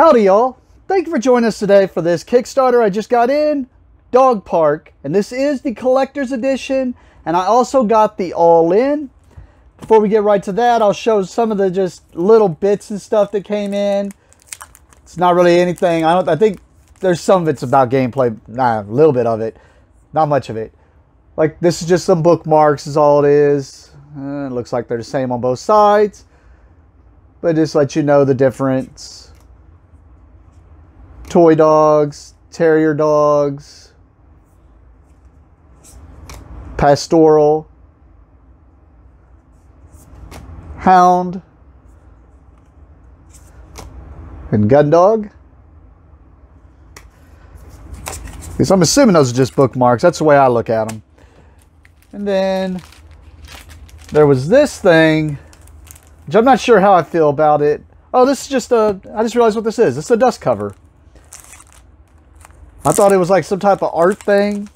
Howdy y'all, thank you for joining us today for this Kickstarter I just got in, Dog Park, and this is the collector's edition, and I also got the all-in. Before we get right to that, I'll show some of the just little bits and stuff that came in. It's not really anything, I think there's some of it's about gameplay, a little bit of it, not much of it. Like this is just some bookmarks is all it is, it looks like they're the same on both sides, but just let you know the difference. Toy dogs, terrier dogs, pastoral, hound, and gun dog. So I'm assuming those are just bookmarks. That's the way I look at them. And then there was this thing, which I'm not sure how I feel about it. Oh, this is just a, I just realized what this is. It's a dust cover. I thought it was like some type of art thing.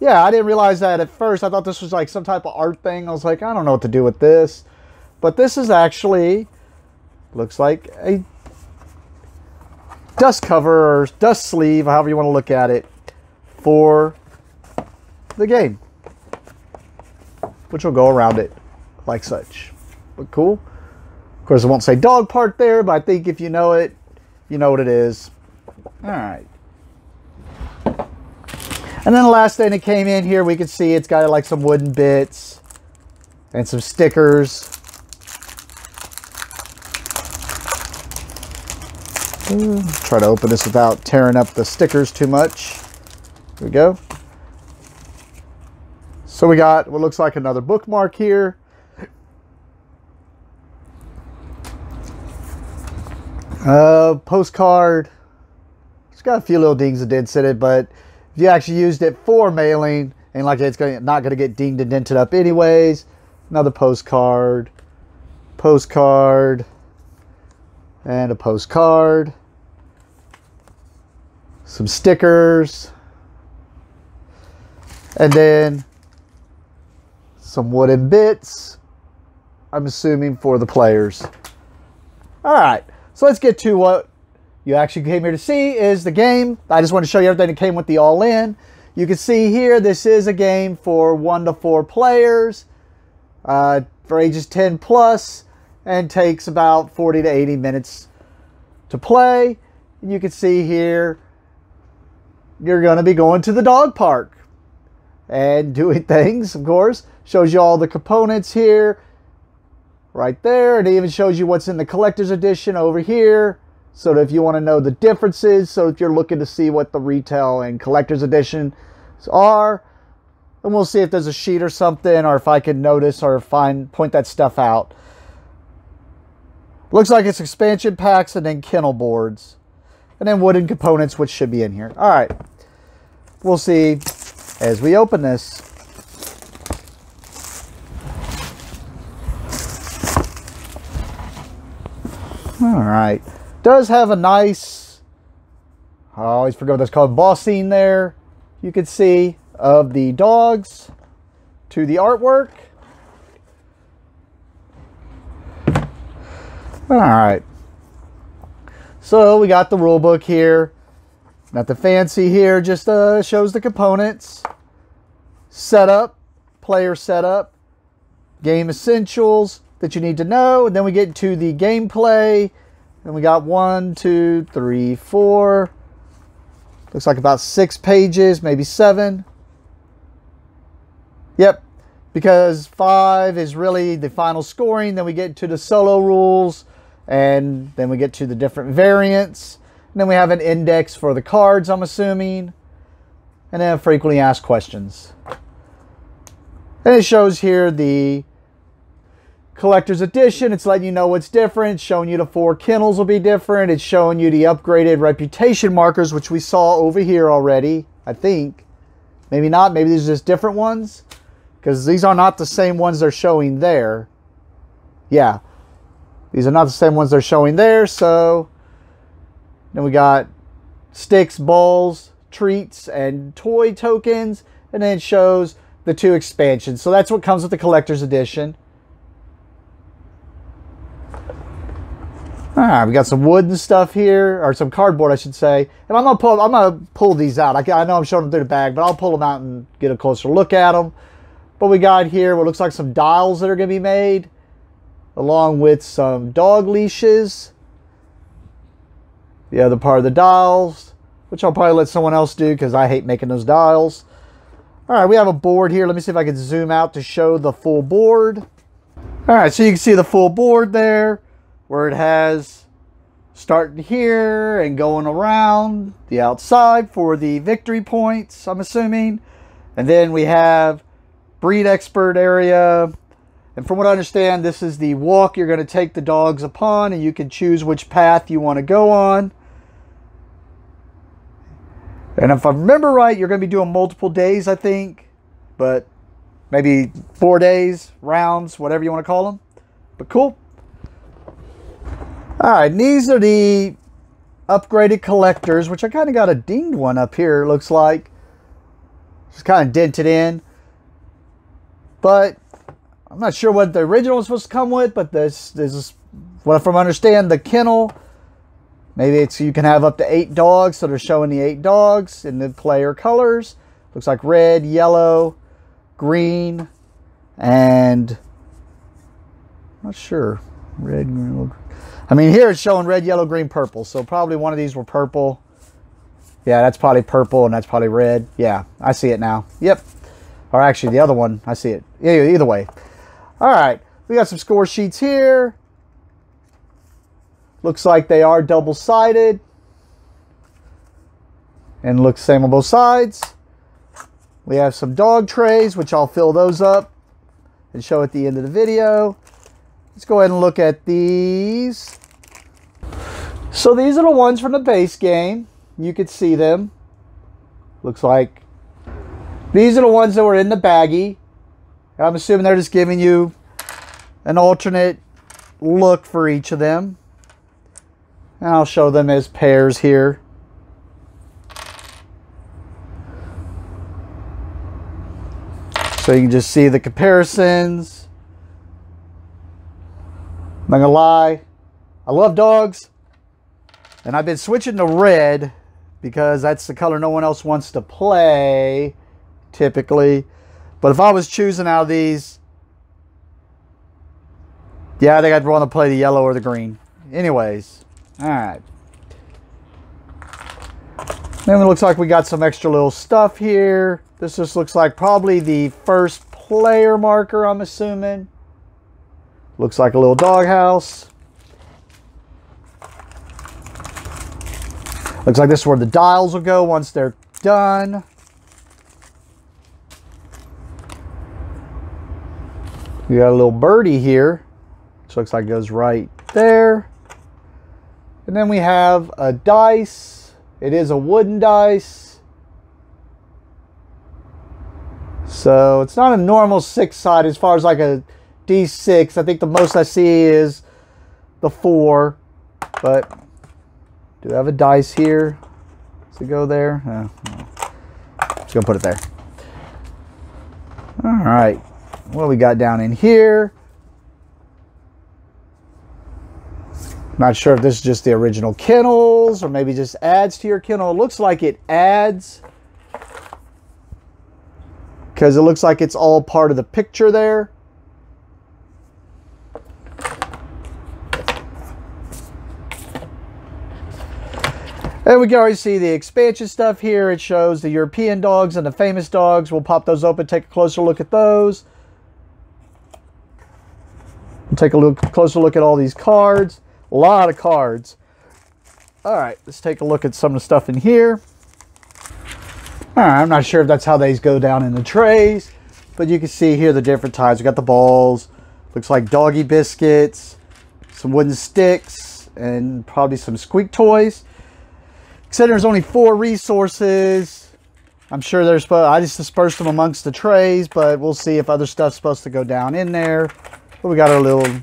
Yeah, I didn't realize that at first. I thought this was like some type of art thing. I was like, I don't know what to do with this. But this is actually, looks like a dust cover or dust sleeve, however you want to look at it, for the game, which will go around it like such. But cool. Of course, I won't say Dog Park there, but I think if you know it, you know what it is. All right. And then the last thing that came in here, we can see it's got like some wooden bits and some stickers. Ooh, try to open this without tearing up the stickers too much. There we go. So we got what looks like another bookmark here. Postcard. It's got a few little dings and dents in it, but if you actually used it for mailing, and like it's not going to get dinged and dented up anyways. Another postcard. Postcard. And a postcard. Some stickers. And then some wooden bits, I'm assuming, for the players. All right, so let's get to what you actually came here to see is the game. I just want to show you everything that came with the all-in. You can see here, this is a game for 1 to 4 players, for ages 10 plus, and takes about 40 to 80 minutes to play. And you can see here, you're going to be going to the dog park and doing things, of course. Shows you all the components here, right there. And it even shows you what's in the collector's edition over here. So if you want to know the differences, so if you're looking to see what the retail and collector's editions are, and we'll see if there's a sheet or something, or if I can notice or point that stuff out. Looks like it's expansion packs and then kennel boards. And then wooden components, which should be in here. All right, we'll see as we open this. All right, does have a nice, I always forget what that's called, embossing there. You can see of the dogs to the artwork. All right, so we got the rule book here. Nothing fancy here, just shows the components, setup, player setup, game essentials that you need to know, and then we get to the gameplay, and we got 1, 2, 3, 4, looks like about 6 pages, maybe 7. Yep, because 5 is really the final scoring, then we get to the solo rules, and then we get to the different variants. And then we have an index for the cards, I'm assuming. And then frequently asked questions. And it shows here the collector's edition. It's letting you know what's different. It's showing you the 4 kennels will be different. It's showing you the upgraded reputation markers, which we saw over here already, I think. Maybe not. Maybe these are just different ones, because these are not the same ones they're showing there. Yeah. These are not the same ones they're showing there, so... Then we got sticks, balls, treats, and toy tokens. And then it shows the two expansions. So that's what comes with the collector's edition. All right, we got some wood and stuff here, or some cardboard, I should say. And I'm gonna pull these out. I know I'm showing them through the bag, but I'll pull them out and get a closer look at them. But we got here what looks like some dials that are gonna be made, along with some dog leashes. The other part of the dials, which I'll probably let someone else do because I hate making those dials. All right, we have a board here. Let me see if I can zoom out to show the full board. All right, so you can see the full board there, where it has starting here and going around the outside for the victory points, I'm assuming. And then we have breed expert area. And from what I understand, this is the walk you're going to take the dogs upon, and you can choose which path you want to go on. And if I remember right, you're going to be doing multiple days, I think, but maybe 4 days, rounds, whatever you want to call them. But cool. All right, and these are the upgraded collectors, which I kind of got a dinged one up here, it looks like. Just kind of dented in. But I'm not sure what the original was supposed to come with, but this is what I understand, the kennel. Maybe it's you can have up to 8 dogs, so they're showing the 8 dogs in the player colors. Looks like red, yellow, green, and I'm not sure. Red, green, yellow, green. I mean, here it's showing red, yellow, green, purple. So probably one of these were purple. Yeah, that's probably purple, and that's probably red. Yeah, I see it now. Yep. Or actually, the other one, I see it. Anyway, either way. All right, we got some score sheets here. Looks like they are double-sided. And looks same on both sides. We have some dog trays, which I'll fill those up and show at the end of the video. Let's go ahead and look at these. So these are the ones from the base game. You could see them. Looks like these are the ones that were in the baggie. I'm assuming they're just giving you an alternate look for each of them. And I'll show them as pairs here. So you can just see the comparisons. I'm not gonna lie, I love dogs, and I've been switching to red because that's the color no one else wants to play, typically. But if I was choosing out of these, yeah, I think I'd want to play the yellow or the green. Anyways, all right. Then it looks like we got some extra little stuff here. This just looks like probably the first player marker, I'm assuming. Looks like a little doghouse. Looks like this is where the dials will go once they're done. We got a little birdie here, which looks like it goes right there. And then we have a dice. It is a wooden dice. So it's not a normal 6-sided as far as like a D6. I think the most I see is the 4, but do I have a dice here? Does it go there? No. Just gonna put it there. All right, what do we got down in here? Not sure if this is just the original kennels or maybe just adds to your kennel. It looks like it adds because it looks like it's all part of the picture there. And we can already see the expansion stuff here. It shows the European dogs and the famous dogs. We'll pop those open, take a closer look at those. We'll take a closer look at all these cards. A lot of cards. All right, let's take a look at some of the stuff in here. All right, I'm not sure if that's how these go down in the trays, but you can see here the different types. We got the balls. Looks like doggy biscuits, some wooden sticks, and probably some squeak toys. Considering there's only 4 resources, I'm sure there's, I just dispersed them amongst the trays, but we'll see if other stuff's supposed to go down in there. But we got our little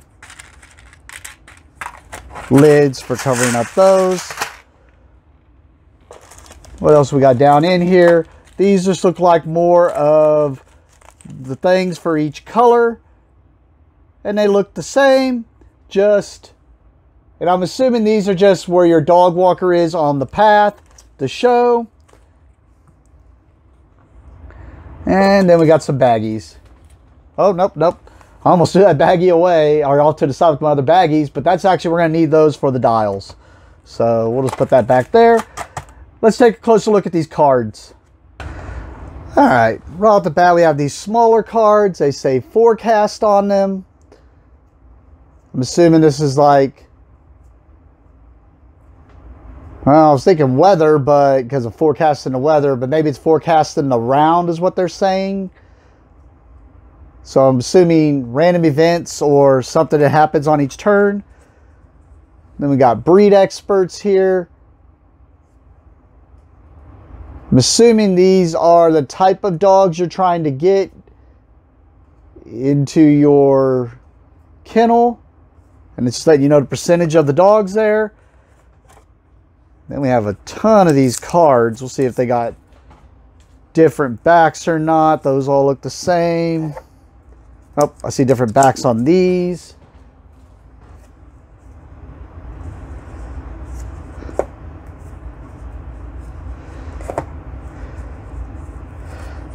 lids for covering up those. What else we got down in here? These just look like more of the things for each color, and they look the same. And I'm assuming these are just where your dog walker is on the path to show. And then we got some baggies. Oh, nope, nope. I almost threw that baggie away, or off to the side with my other baggies, but that's actually, we're going to need those for the dials. So we'll just put that back there. Let's take a closer look at these cards. All right, right off the bat, we have these smaller cards. They say forecast on them. I'm assuming this is like, well, I was thinking weather, but because of forecasting the weather, but maybe it's forecasting the round is what they're saying. So I'm assuming random events or something that happens on each turn. Then we got breed experts here. I'm assuming these are the type of dogs you're trying to get into your kennel. And it's just letting you know the percentage of the dogs there. Then we have a ton of these cards. We'll see if they got different backs or not. Those all look the same. Oh, I see different backs on these.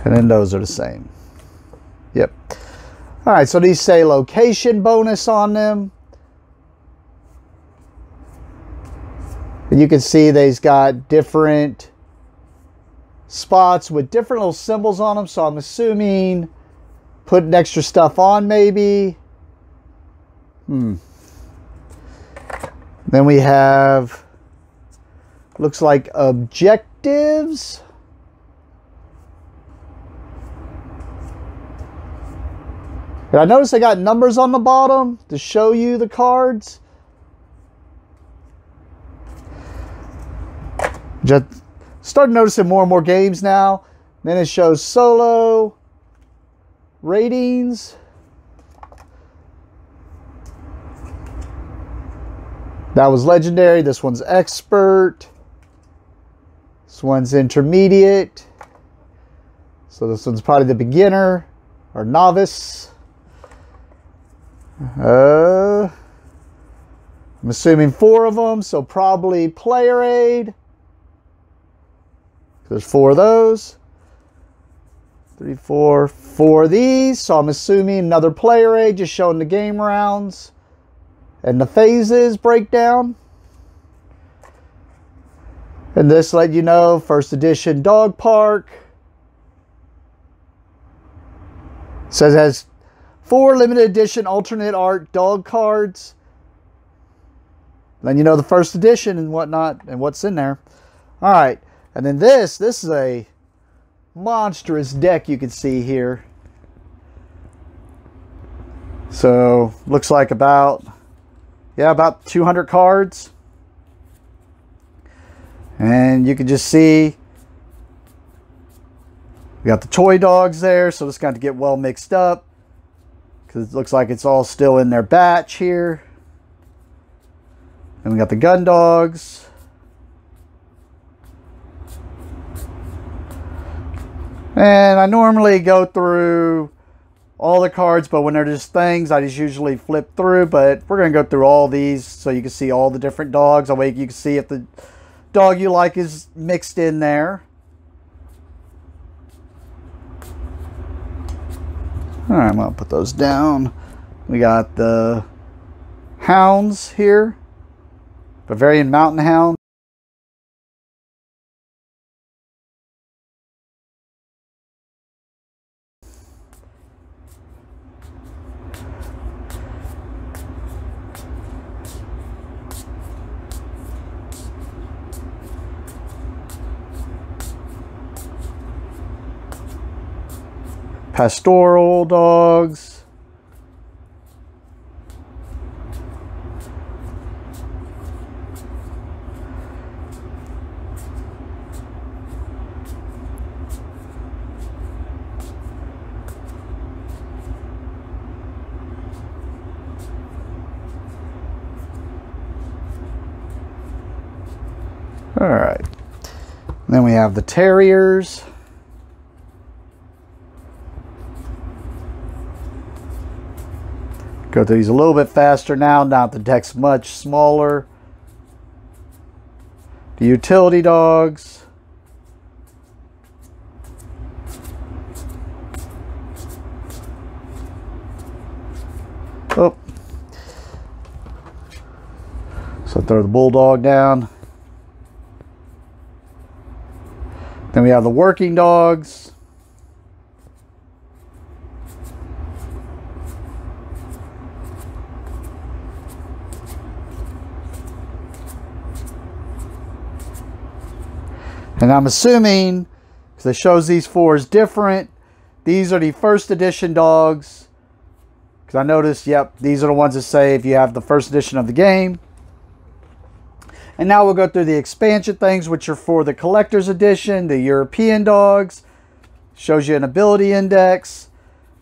And then those are the same. Yep. All right, so these say location bonus on them. And you can see they've got different spots with different little symbols on them. So I'm assuming putting extra stuff on maybe. Then we have, looks like objectives. And I noticed they got numbers on the bottom to show you the cards. Just started noticing more and more games now. Then it shows solo ratings. That was legendary. This one's expert. This one's intermediate. So this one's probably the beginner or novice. I'm assuming four of them, so probably player aid. There's four of those. Three, four, four of these. So I'm assuming another player aid, just showing the game rounds and the phases breakdown. And this let you know first edition Dog Park. It says it has 4 limited edition alternate art dog cards. Then you know the first edition and whatnot and what's in there. All right, and then this is a monstrous deck you can see here. So looks like about 200 cards. And you can just see we got the toy dogs there, so it's got to get well mixed up, because it looks like it's all still in their batch here. And we got the gun dogs. And I normally go through all the cards, but when they're just things, I just usually flip through. But we're going to go through all these so you can see all the different dogs. That way you can see if the dog you like is mixed in there. All right, I'm gonna put those down. We got the hounds here, Bavarian Mountain Hound. Pastoral dogs. All right. Then we have the terriers. Go through these a little bit faster now. Not the deck's much smaller. The utility dogs. Oh. So throw the bulldog down. Then we have the working dogs. And I'm assuming, because it shows these four is different, these are the first edition dogs. Because I noticed, yep, these are the ones that say if you have the first edition of the game. And now we'll go through the expansion things, which are for the collector's edition, the European dogs. Shows you an ability index.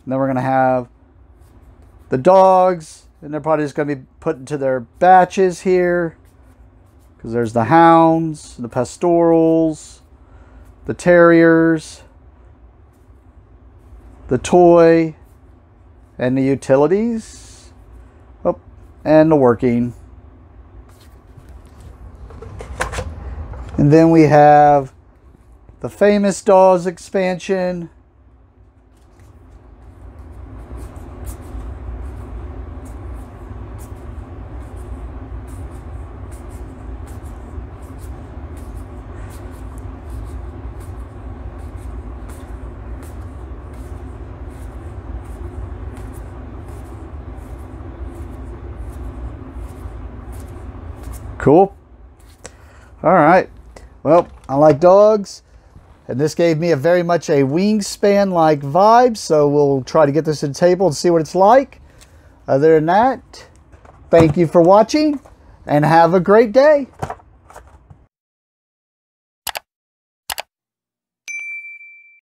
And then we're going to have the dogs. And they're probably just going to be put into their batches here. Because there's the hounds, the pastorals, the terriers, the toy, and the utilities, oh, and the working. And then we have the famous dogs expansion. Cool. All right. Well, I like dogs, and this gave me a very much a Wingspan-like vibe, so we'll try to get this to the table and see what it's like. Other than that, thank you for watching, and have a great day.